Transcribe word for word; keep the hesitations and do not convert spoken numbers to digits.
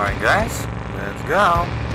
Alright guys, let's go.